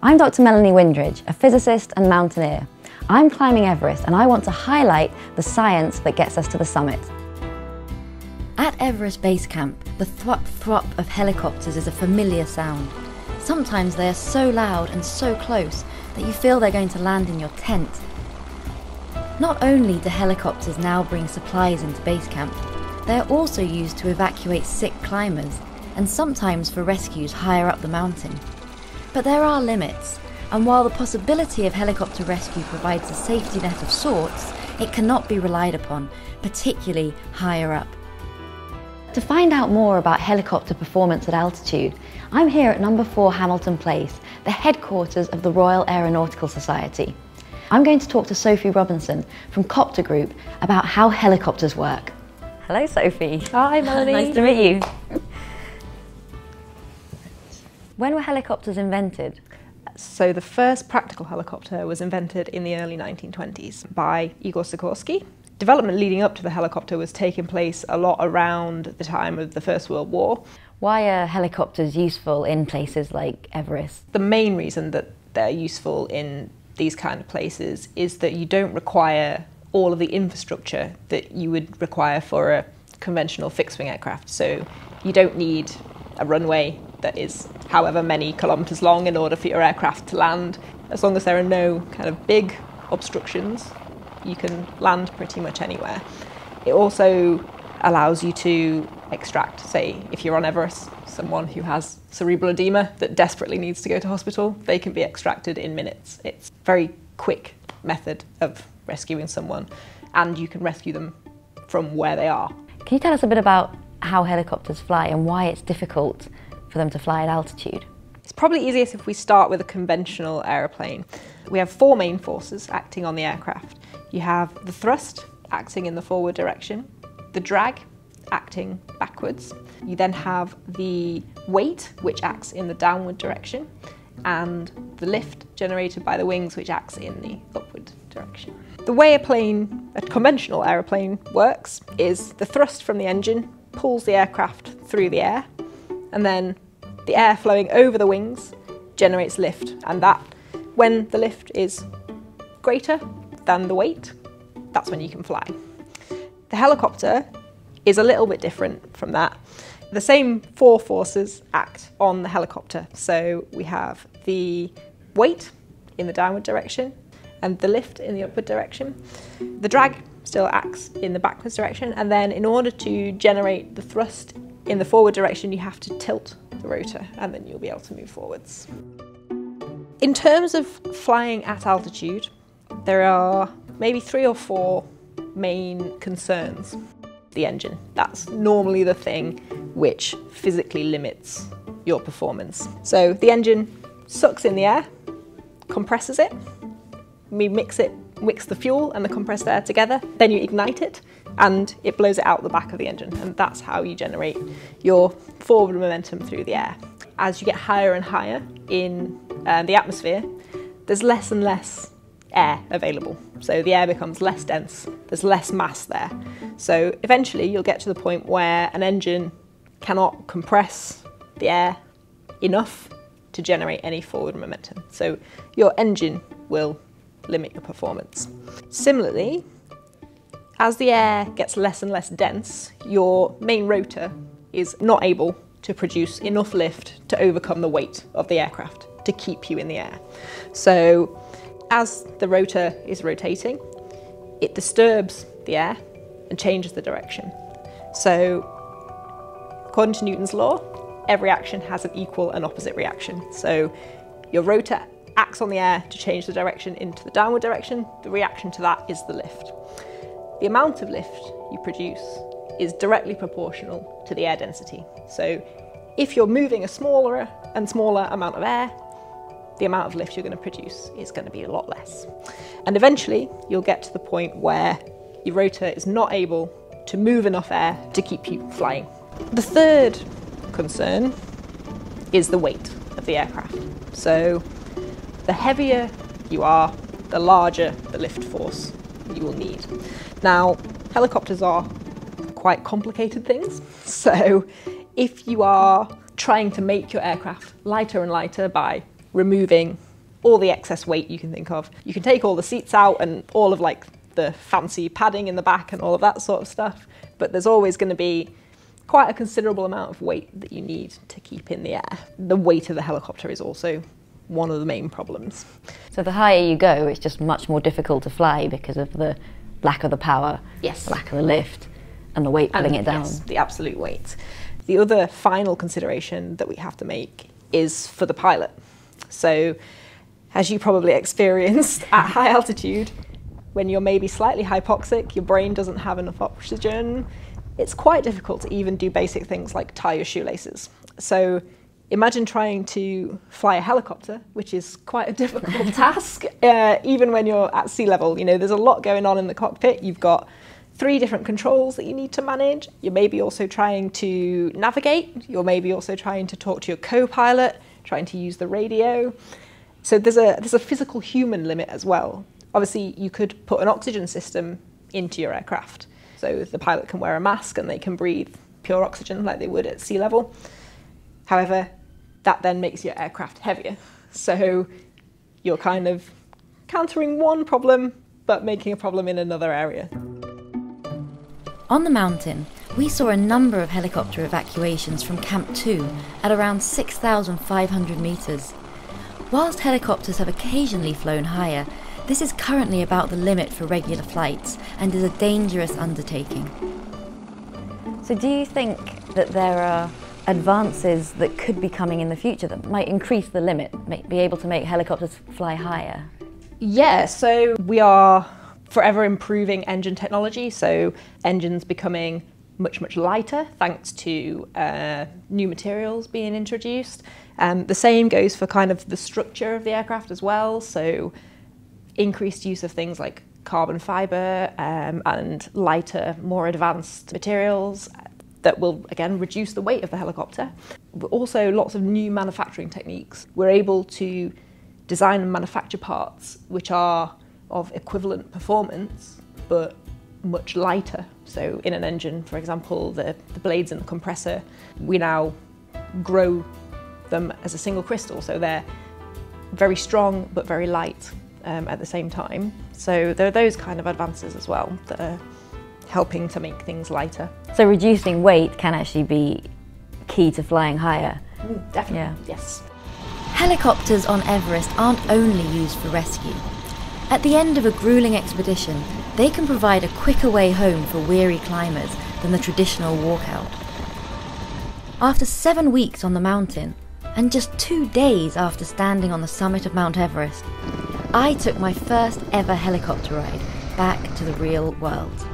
I'm Dr. Melanie Windridge, a physicist and mountaineer. I'm climbing Everest and I want to highlight the science that gets us to the summit. At Everest Base Camp, the thwop-thwop of helicopters is a familiar sound. Sometimes they are so loud and so close that you feel they're going to land in your tent. Not only do helicopters now bring supplies into base camp, they are also used to evacuate sick climbers and sometimes for rescues higher up the mountain. But there are limits, and while the possibility of helicopter rescue provides a safety net of sorts, it cannot be relied upon, particularly higher up. To find out more about helicopter performance at altitude, I'm here at number 4 Hamilton Place, the headquarters of the Royal Aeronautical Society. I'm going to talk to Sophie Robinson from Copter Group about how helicopters work. Hello Sophie. Hi Melanie. Nice to meet you. When were helicopters invented? So the first practical helicopter was invented in the early 1920s by Igor Sikorsky. Development leading up to the helicopter was taking place a lot around the time of the First World War. Why are helicopters useful in places like Everest? The main reason that they're useful in these kind of places is that you don't require all of the infrastructure that you would require for a conventional fixed-wing aircraft. So you don't need a runway that is however many kilometres long in order for your aircraft to land. As long as there are no kind of big obstructions, you can land pretty much anywhere. It also allows you to extract, say, if you're on Everest, someone who has cerebral edema that desperately needs to go to hospital, they can be extracted in minutes. It's a very quick method of rescuing someone, and you can rescue them from where they are. Can you tell us a bit about how helicopters fly and why it's difficult for them to fly at altitude? It's probably easiest if we start with a conventional aeroplane. We have four main forces acting on the aircraft. You have the thrust acting in the forward direction, the drag acting backwards. You then have the weight, which acts in the downward direction, and the lift generated by the wings, which acts in the upward direction. The way a conventional aeroplane works is the thrust from the engine pulls the aircraft through the air, and then the air flowing over the wings generates lift, and that, when the lift is greater than the weight, that's when you can fly. The helicopter is a little bit different from that. The same four forces act on the helicopter. So we have the weight in the downward direction and the lift in the upward direction. The drag still acts in the backwards direction, and then in order to generate the thrust in the forward direction, you have to tilt the rotor and then you'll be able to move forwards. In terms of flying at altitude, there are maybe three or four main concerns. The engine, that's normally the thing which physically limits your performance. So the engine sucks in the air, compresses it, we mix the fuel and the compressed air together, then you ignite it and it blows it out the back of the engine, and that's how you generate your forward momentum through the air. As you get higher and higher in the atmosphere, there's less and less air available, so the air becomes less dense, there's less mass there. So eventually you'll get to the point where an engine cannot compress the air enough to generate any forward momentum, so your engine will limit your performance. Similarly, as the air gets less and less dense, your main rotor is not able to produce enough lift to overcome the weight of the aircraft to keep you in the air. So as the rotor is rotating, it disturbs the air and changes the direction. So according to Newton's law, every action has an equal and opposite reaction. So your rotor acts on the air to change the direction into the downward direction. The reaction to that is the lift. The amount of lift you produce is directly proportional to the air density. So if you're moving a smaller and smaller amount of air, the amount of lift you're going to produce is going to be a lot less. And eventually you'll get to the point where your rotor is not able to move enough air to keep you flying. The third concern is the weight of the aircraft. So the heavier you are, the larger the lift force you will need. Now, helicopters are quite complicated things. So if you are trying to make your aircraft lighter and lighter by removing all the excess weight you can think of. You can take all the seats out and all of like the fancy padding in the back and all of that sort of stuff, but there's always going to be quite a considerable amount of weight that you need to keep in the air. The weight of the helicopter is also one of the main problems. So the higher you go, it's just much more difficult to fly because of the lack of the power, yes, lack of the lift, and the weight pulling it down. Yes, the absolute weight. The other final consideration that we have to make is for the pilot. So, as you probably experienced at high altitude, when you're maybe slightly hypoxic, your brain doesn't have enough oxygen, it's quite difficult to even do basic things like tie your shoelaces. So imagine trying to fly a helicopter, which is quite a difficult task, even when you're at sea level. You know, there's a lot going on in the cockpit. You've got 3 different controls that you need to manage. You may be also trying to navigate. You're maybe also trying to talk to your co-pilot, trying to use the radio. So there's a physical human limit as well. Obviously, you could put an oxygen system into your aircraft. So the pilot can wear a mask and they can breathe pure oxygen like they would at sea level. However, that then makes your aircraft heavier. So you're kind of countering one problem, but making a problem in another area. On the mountain, we saw a number of helicopter evacuations from Camp 2 at around 6,500 metres. Whilst helicopters have occasionally flown higher, this is currently about the limit for regular flights and is a dangerous undertaking. So do you think that there are advances that could be coming in the future that might increase the limit, be able to make helicopters fly higher? Yeah, so we are forever improving engine technology, so engines becoming much, much lighter thanks to new materials being introduced. The same goes for kind of the structure of the aircraft as well, so increased use of things like carbon fibre and lighter, more advanced materials that will, again, reduce the weight of the helicopter. But also lots of new manufacturing techniques. We're able to design and manufacture parts which are of equivalent performance, but much lighter. So in an engine, for example, the blades in the compressor, we now grow them as a single crystal, so they're very strong but very light. At the same time. So there are those kind of advances as well that are helping to make things lighter. So reducing weight can actually be key to flying higher? Mm, definitely, yeah. Yes. Helicopters on Everest aren't only used for rescue. At the end of a gruelling expedition, they can provide a quicker way home for weary climbers than the traditional walkout. After 7 weeks on the mountain, and just 2 days after standing on the summit of Mount Everest, I took my first ever helicopter ride back to the real world.